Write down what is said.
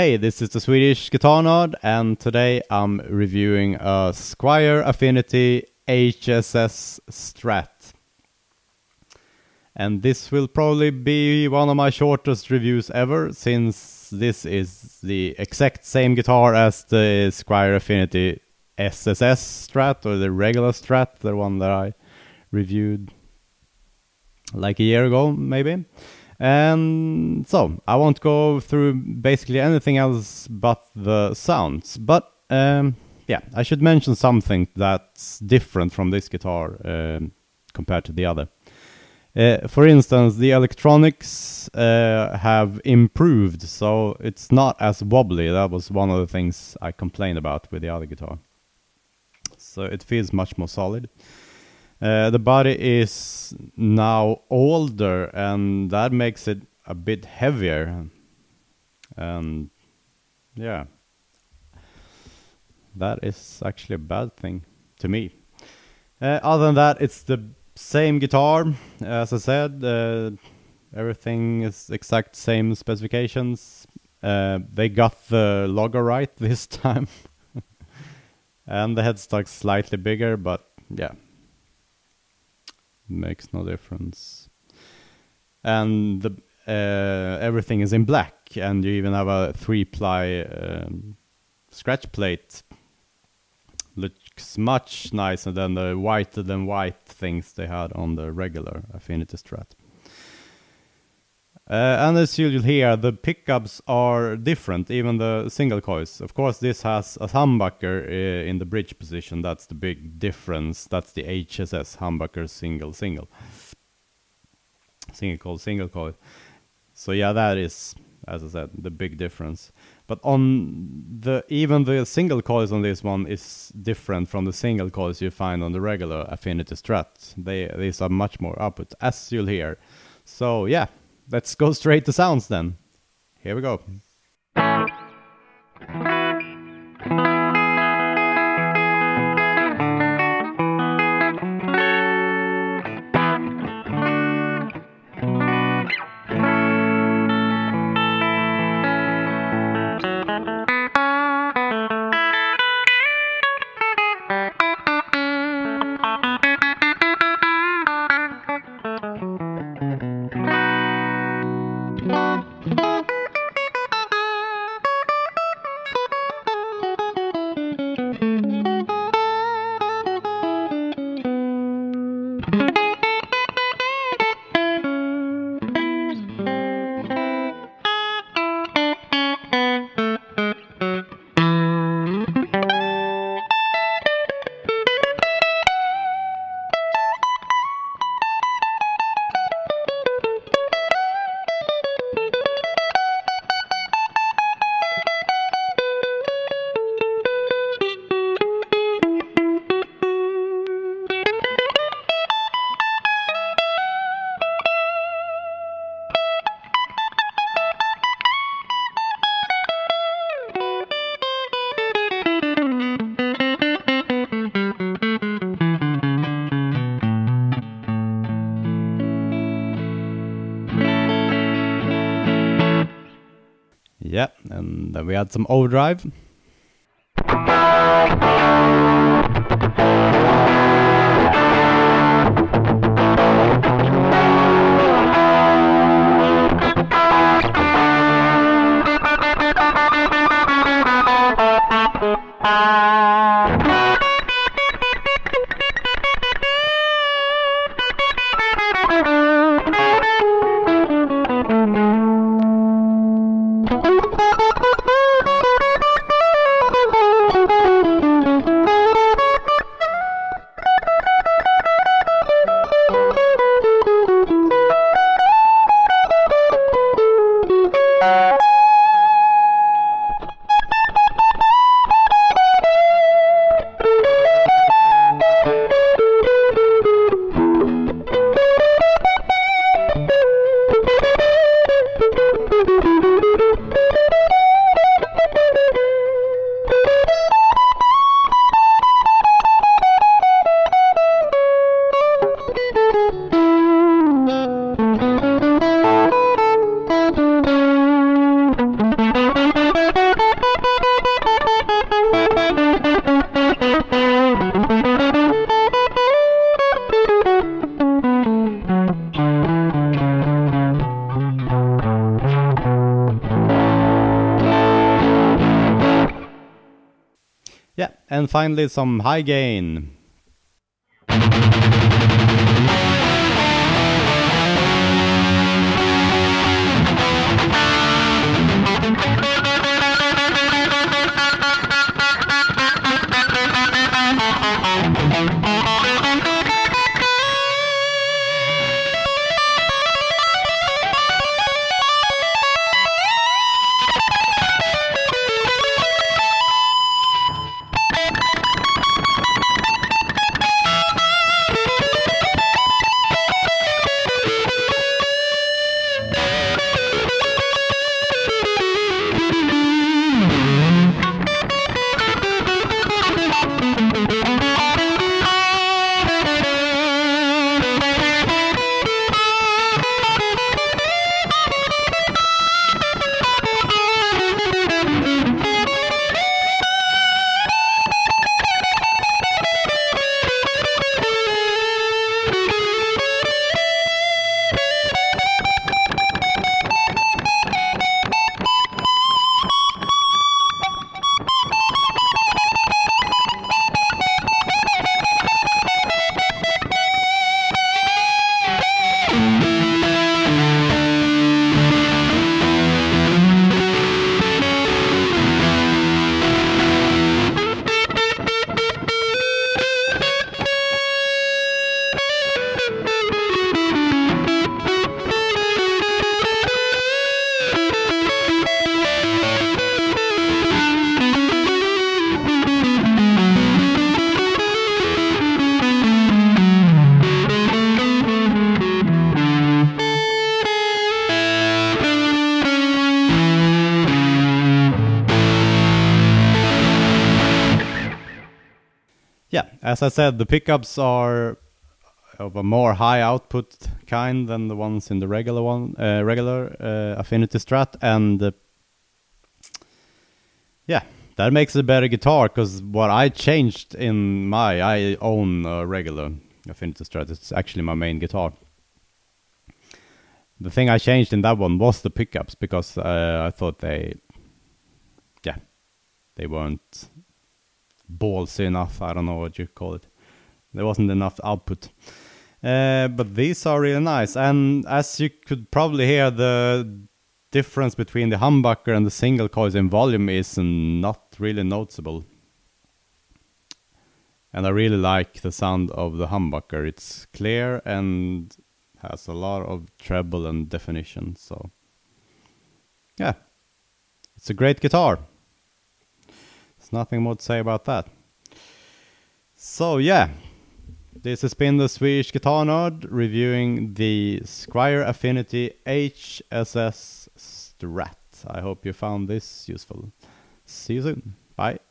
Hey, this is the Swedish Guitar Nerd, and today I'm reviewing a Squier Affinity HSS Strat. And this will probably be one of my shortest reviews ever, since this is the exact same guitar as the Squier Affinity SSS Strat, or the regular Strat, the one that I reviewed like a year ago, maybe. And so I won't go through basically anything else but the sounds, but yeah, I should mention something that's different from this guitar compared to the other. For instance, the electronics have improved, so it's not as wobbly. That was one of the things I complained about with the other guitar, so it feels much more solid. The body is now older, and that makes it a bit heavier. And yeah, that is actually a bad thing to me. Other than that, it's the same guitar. As I said, everything is exact same specifications. They got the logo right this time. And the headstock's slightly bigger, but yeah. Makes no difference. And the everything is in black, and you even have a 3-ply scratch plate. Looks much nicer than the whiter than white things they had on the regular Affinity Strat. And as you'll hear, the pickups are different, even the single coils. Of course, this has a humbucker in the bridge position. That's the big difference. That's the HSS humbucker single. Single coil. So yeah, that is, as I said, the big difference. But on the, even the single coils on this one is different from the single coils you find on the regular Affinity Strat. These are much more output, as you'll hear. So yeah. Let's go straight to sounds then. Here we go. Yeah, and then we had some overdrive. and finally some high gain. Yeah, as I said, the pickups are of a more high output kind than the ones in the regular one, Affinity Strat, and yeah, that makes a better guitar, because what I changed in my, I own a regular Affinity Strat, it's actually my main guitar. The thing I changed in that one was the pickups, because I thought they weren't ballsy enough, I don't know what you call it. There wasn't enough output. But these are really nice, and as you could probably hear, the difference between the humbucker and the single coils in volume is not really noticeable. And I really like the sound of the humbucker. It's clear and has a lot of treble and definition, so yeah, it's a great guitar. Nothing more to say about that. So yeah, this has been the Swedish Guitar Nerd reviewing the Squier Affinity HSS Strat. I hope you found this useful. See you soon. Bye.